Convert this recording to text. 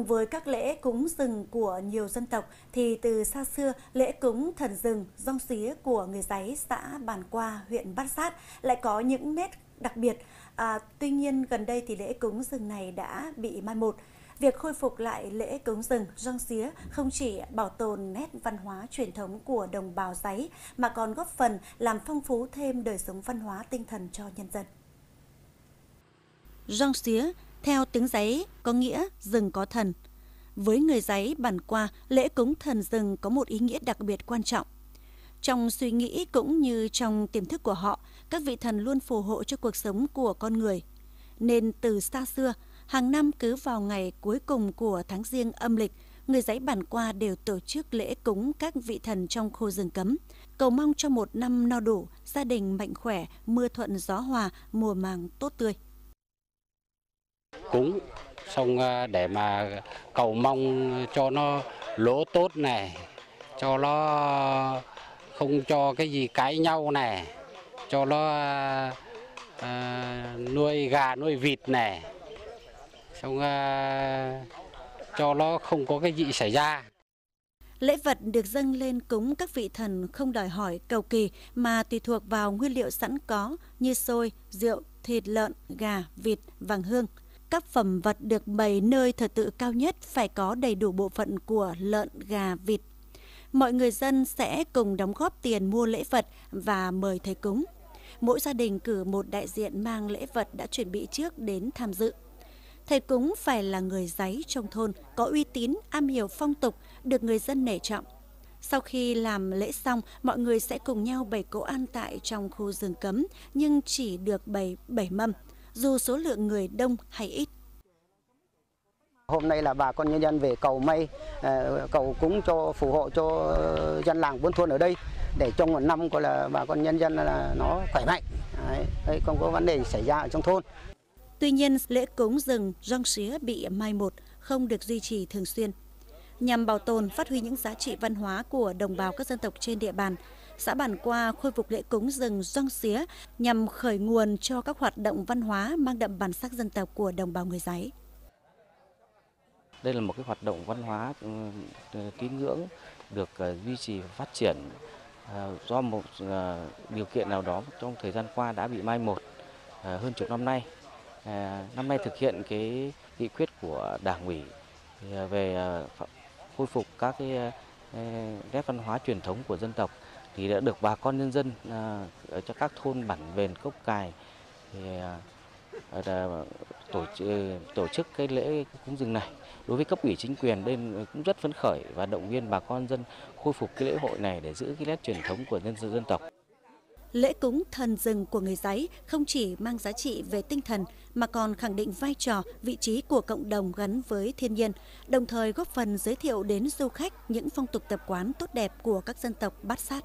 Cùng với các lễ cúng rừng của nhiều dân tộc thì từ xa xưa lễ cúng thần rừng Doong Sía của người Giáy xã Bản Qua, huyện Bát Xát lại có những nét đặc biệt. Tuy nhiên gần đây thì lễ cúng rừng này đã bị mai một. Việc khôi phục lại lễ cúng rừng Doong Sía không chỉ bảo tồn nét văn hóa truyền thống của đồng bào Giáy mà còn góp phần làm phong phú thêm đời sống văn hóa tinh thần cho nhân dân. Doong Sía theo tiếng Giáy có nghĩa rừng có thần. Với người Giáy Bản Qua, lễ cúng thần rừng có một ý nghĩa đặc biệt quan trọng. Trong suy nghĩ cũng như trong tiềm thức của họ, các vị thần luôn phù hộ cho cuộc sống của con người. Nên từ xa xưa, hàng năm cứ vào ngày cuối cùng của tháng Giêng âm lịch, người Giáy Bản Qua đều tổ chức lễ cúng các vị thần trong khu rừng cấm, cầu mong cho một năm no đủ, gia đình mạnh khỏe, mưa thuận gió hòa, mùa màng tốt tươi. Cúng xong để mà cầu mong cho nó lúa tốt này, cho nó không cho cái gì cãi nhau này, cho nó nuôi gà nuôi vịt này, xong cho nó không có cái gì xảy ra. Lễ vật được dâng lên cúng các vị thần không đòi hỏi cầu kỳ mà tùy thuộc vào nguyên liệu sẵn có như xôi, rượu, thịt lợn, gà, vịt, vàng hương. Các phẩm vật được bày nơi thờ tự cao nhất phải có đầy đủ bộ phận của lợn, gà, vịt. Mọi người dân sẽ cùng đóng góp tiền mua lễ vật và mời thầy cúng. Mỗi gia đình cử một đại diện mang lễ vật đã chuẩn bị trước đến tham dự. Thầy cúng phải là người Giáy trong thôn, có uy tín, am hiểu phong tục, được người dân nể trọng. Sau khi làm lễ xong, mọi người sẽ cùng nhau bày cỗ ăn tại trong khu rừng cấm, nhưng chỉ được bày 7 mâm, dù số lượng người đông hay ít. Hôm nay là bà con nhân dân về cầu may, cầu cúng cho phù hộ cho dân làng buôn thôn ở đây để trong một năm gọi là bà con nhân dân là nó khỏe mạnh, đấy, không có vấn đề xảy ra ở trong thôn. Tuy nhiên, lễ cúng rừng Doong Sía bị mai một, không được duy trì thường xuyên. Nhằm bảo tồn, phát huy những giá trị văn hóa của đồng bào các dân tộc trên địa bàn, xã Bản Qua khôi phục lễ cúng rừng Doong Sía nhằm khởi nguồn cho các hoạt động văn hóa mang đậm bản sắc dân tộc của đồng bào người Giáy. Đây là một cái hoạt động văn hóa tín ngưỡng được duy trì và phát triển do một điều kiện nào đó trong thời gian qua đã bị mai một hơn chục năm nay. Năm nay thực hiện cái nghị quyết của Đảng ủy về khôi phục các cái nét văn hóa truyền thống của dân tộc thì đã được bà con nhân dân ở các thôn bản Vền, Cốc Cài thì tổ chức cái lễ cúng rừng này. Đối với cấp ủy chính quyền đây cũng rất phấn khởi và động viên bà con dân khôi phục cái lễ hội này để giữ cái nét truyền thống của dân tộc. Lễ cúng thần rừng của người Giáy không chỉ mang giá trị về tinh thần mà còn khẳng định vai trò, vị trí của cộng đồng gắn với thiên nhiên, đồng thời góp phần giới thiệu đến du khách những phong tục tập quán tốt đẹp của các dân tộc Bát Xát.